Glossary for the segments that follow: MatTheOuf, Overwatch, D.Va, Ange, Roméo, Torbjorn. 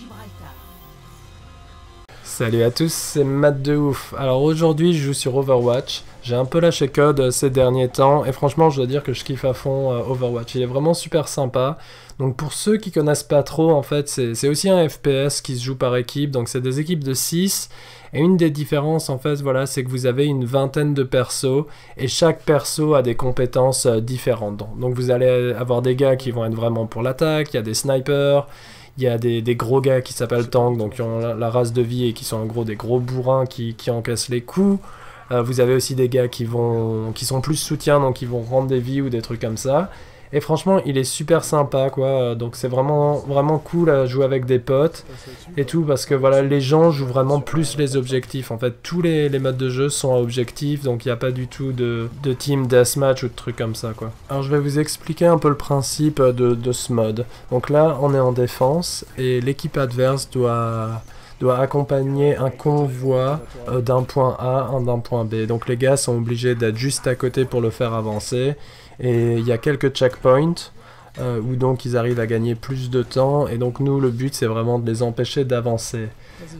Gibraltar. Salut à tous, c'est Matt de Ouf. Alors aujourd'hui je joue sur Overwatch. J'ai un peu lâché code ces derniers temps et franchement je dois dire que je kiffe à fond Overwatch. Il est vraiment super sympa. Donc pour ceux qui connaissent pas trop, en fait c'est aussi un FPS qui se joue par équipe. Donc c'est des équipes de 6 et une des différences en fait voilà, c'est que vous avez une vingtaine de persos et chaque perso a des compétences différentes. Donc vous allez avoir des gars qui vont être vraiment pour l'attaque, il y a des snipers. Il y a des gros gars qui s'appellent tank, donc qui ont la race de vie et qui sont en gros des gros bourrins qui encaissent les coups. Vous avez aussi des gars qui sont plus soutien, donc qui vont rendre des vies ou des trucs comme ça. Et franchement, il est super sympa, quoi. Donc c'est vraiment cool à jouer avec des potes et tout, parce que voilà, les gens jouent vraiment plus les objectifs. En fait, tous les modes de jeu sont à objectif, donc il n'y a pas du tout de team deathmatch ou de trucs comme ça, quoi. Alors je vais vous expliquer un peu le principe de ce mode. Donc là, on est en défense et l'équipe adverse doit accompagner un convoi d'un point A à d'un point B. Donc les gars sont obligés d'être juste à côté pour le faire avancer. Et il y a quelques checkpoints où donc ils arrivent à gagner plus de temps. Et donc nous, le but, c'est vraiment de les empêcher d'avancer.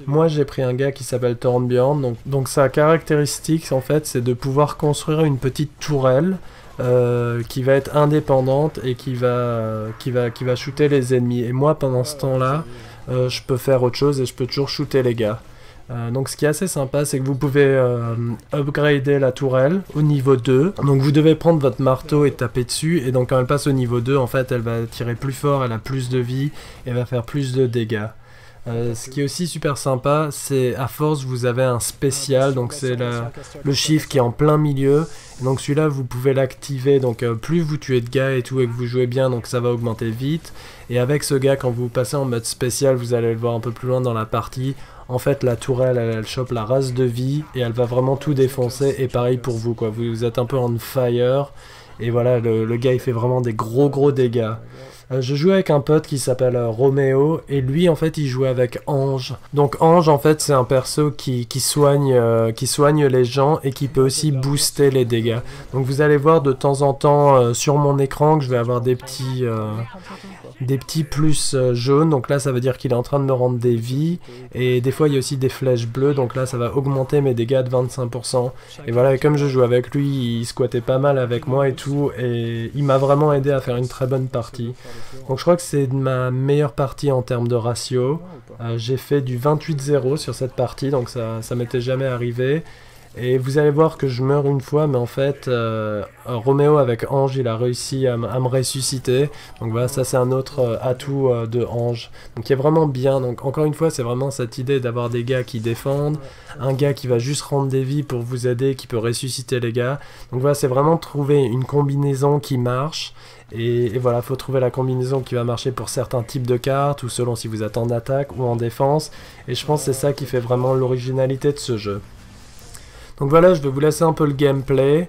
Moi, j'ai pris un gars qui s'appelle Torbjorn. Donc sa caractéristique, en fait, c'est de pouvoir construire une petite tourelle qui va être indépendante et qui va shooter les ennemis. Et moi, pendant ce temps-là, je peux faire autre chose et je peux toujours shooter les gars. Donc ce qui est assez sympa, c'est que vous pouvez upgrader la tourelle au niveau 2. Donc vous devez prendre votre marteau et taper dessus. Et donc quand elle passe au niveau 2, en fait, elle va tirer plus fort, elle a plus de vie et va faire plus de dégâts. Ce qui est aussi super sympa, c'est à force vous avez un spécial, donc c'est le chiffre qui est en plein milieu. Et donc celui-là vous pouvez l'activer, donc plus vous tuez de gars et tout et que vous jouez bien, donc ça va augmenter vite. Et avec ce gars, quand vous passez en mode spécial, vous allez le voir un peu plus loin dans la partie. En fait la tourelle elle chope la race de vie et elle va vraiment tout défoncer. Et pareil pour vous, quoi, vous êtes un peu on fire. Et voilà, le gars il fait vraiment des gros dégâts. Je jouais avec un pote qui s'appelle Roméo, et lui en fait il jouait avec Ange. Donc Ange en fait c'est un perso qui soigne les gens et qui peut aussi booster les dégâts. Donc vous allez voir de temps en temps sur mon écran que je vais avoir des petits plus jaunes. Donc là ça veut dire qu'il est en train de me rendre des vies, et des fois il y a aussi des flèches bleues, donc là ça va augmenter mes dégâts de 25%. Et voilà, et comme je jouais avec lui, il squattait pas mal avec moi et tout, et il m'a vraiment aidé à faire une très bonne partie. Donc je crois que c'est ma meilleure partie en termes de ratio. J'ai fait du 28-0 sur cette partie, donc ça m'était jamais arrivé. Et vous allez voir que je meurs une fois, mais en fait Roméo avec Ange il a réussi à me ressusciter. Donc voilà, ça c'est un autre atout de Ange, donc qui est vraiment bien. Donc encore une fois, c'est vraiment cette idée d'avoir des gars qui défendent, un gars qui va juste rendre des vies pour vous aider, qui peut ressusciter les gars. Donc voilà, c'est vraiment trouver une combinaison qui marche. Et voilà, faut trouver la combinaison qui va marcher pour certains types de cartes, ou selon si vous êtes en attaque ou en défense. Et je pense que c'est ça qui fait vraiment l'originalité de ce jeu. Donc voilà, je vais vous laisser un peu le gameplay.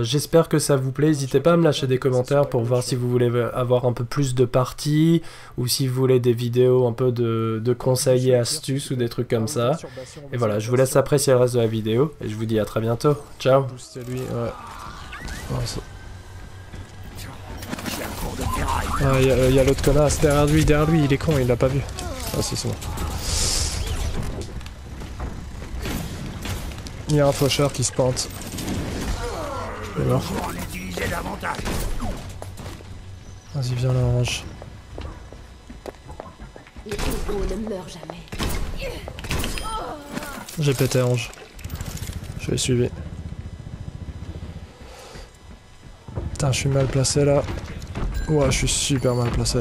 J'espère que ça vous plaît. N'hésitez pas à me lâcher des commentaires pour voir si vous voulez avoir un peu plus de parties, ou si vous voulez des vidéos un peu de conseils et astuces ou des trucs comme ça. Et voilà, je vous laisse apprécier le reste de la vidéo et je vous dis à très bientôt. Ciao. Ah, il y a l'autre connasse derrière lui, il est con, il l'a pas vu. Ah si, c'est bon. Il y a un faucheur qui se pente. Il est mort. Vas-y, viens là, Ange. J'ai pété Ange. Je l'ai suivi. Putain, je suis mal placé là. Ouah, je suis super mal placé.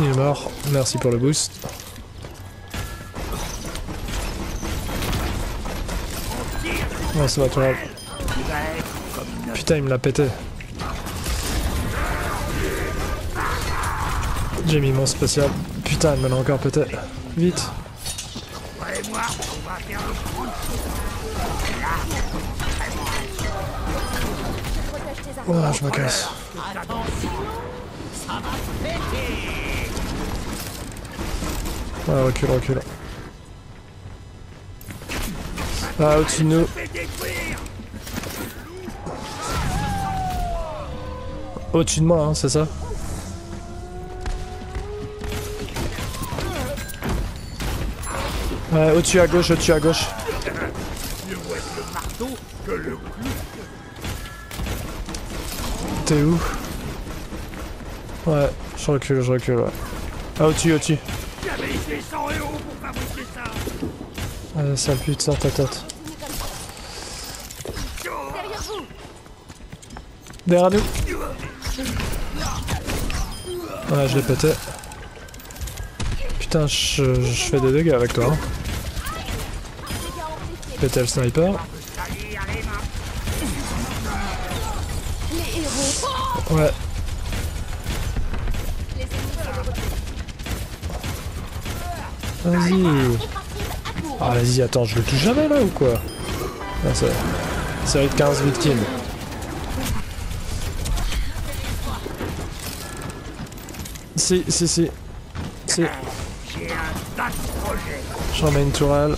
Il est mort, merci pour le boost. Oh, c'est pas grave. Putain, il me l'a pété. J'ai mis mon spécial. Putain, il me l'a encore pété. Vite. Oh, je me casse. Ah, recule, recule. Ah, au-dessus de nous. Au-dessus de moi, hein, c'est ça? Ouais, au-dessus à gauche, au-dessus à gauche. T'es où? Ouais, je recule, ouais. Ah, au-dessus, au-dessus. Ça pute, sort ta tête. Derrière nous. Ouais, je l'ai pété. Putain, je fais des dégâts avec toi. Hein. Pété le sniper. Ouais. Vas-y. Ah vas-y, attends, je le touche jamais là ou quoi? Là, ça... Série de 15 victimes. Si, si, si. Si. J'en mets une tourelle.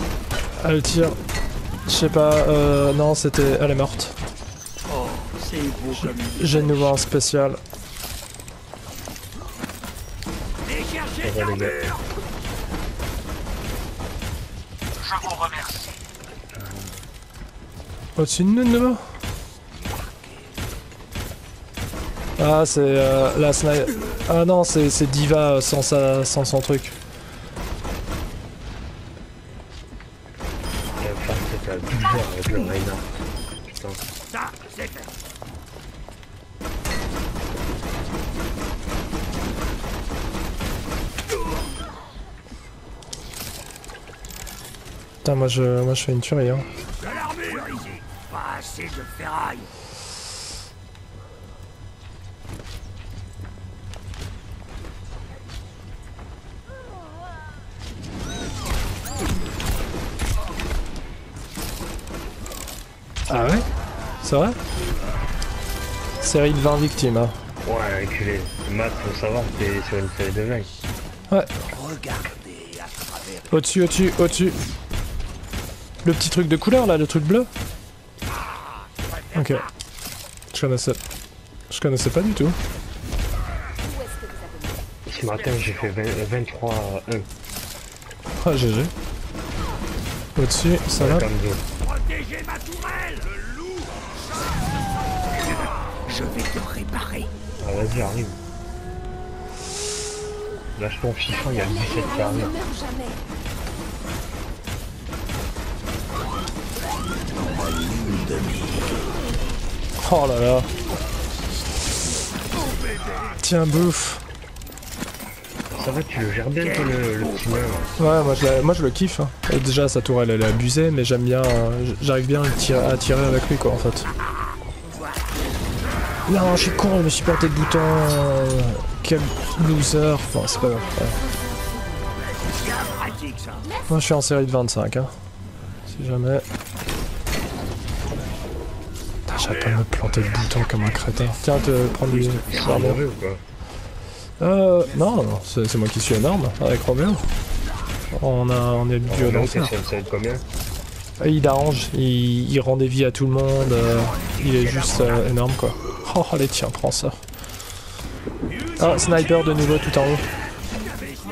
Elle tire. Je sais pas, non, c'était... Elle est morte. J'ai de nouveau un spécial. Au-dessus de nous, de nouveau. Ah, c'est la sniper. Ah non, c'est D.Va sans son truc. Putain, moi je fais une tuerie, hein. Pas assez de ferraille. Ah ouais? C'est vrai? Série de 20 victimes, hein. Ouais, reculé. Matt, faut savoir que t'es sur une série de blagues. Ouais. Regardez à travers... Au-dessus, au-dessus, au-dessus. Le petit truc de couleur, là, le truc bleu? Ok, je connaissais pas du tout. Ce matin j'ai fait 23 E. Ah GG. Au-dessus, ça va. Protégez ma tourelle, le loup. Je vais te réparer. Ah vas-y, arrive. Lâche ton fichon, il y a 17 qui arrivent. Oh là là. Tiens, bouffe. Ça va, tu le gères bien toi, le petit mec. Ouais, moi je le kiffe. Hein. Déjà, sa tourelle, elle est abusée, mais j'aime bien... J'arrive bien à tirer avec lui, quoi, en fait. Non, je suis con, je me suis planté de bouton. Quel loser. Enfin, c'est pas grave. Ouais. Moi, je suis en série de 25, hein. Si jamais... J'arrête pas de me planter le bouton comme un crétin. Tiens, te prendre du charbon. Non, non, c'est moi qui suis énorme avec Roméo. On est bio d'enfer. Il arrange, il rend des vies à tout le monde. Il est juste énorme quoi. Oh, allez, tiens, prends ça. Ah, sniper de nouveau tout en haut.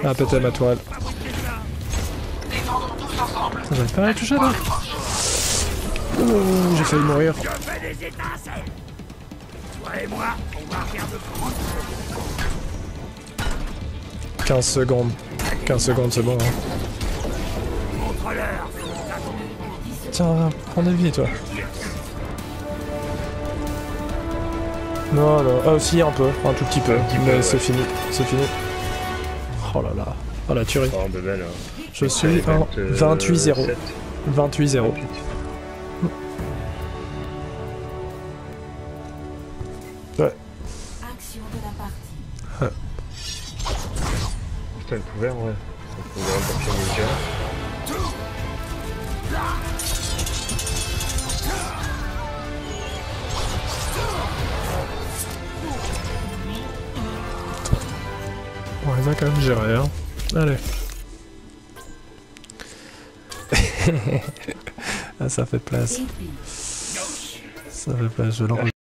Ah, pété ma toile. J'arrive pas à la toucher là. Ouh, j'ai failli mourir. Toi et moi, on va faire de 15 secondes. 15 secondes, c'est bon. Hein. Tiens, prends des vies, toi. Non, non. Ah, aussi, un peu. Un tout petit peu. Mais c'est fini. C'est fini. Oh là là. Oh la tuerie. Je suis en 28-0. 28-0. Ouais. Action de la partie. Ouais. Putain, le couvert, ouais. Le couvert, le papier média. on a quand même géré, hein. Allez. Ah, ça fait place. Ça fait place, je l'enregistre.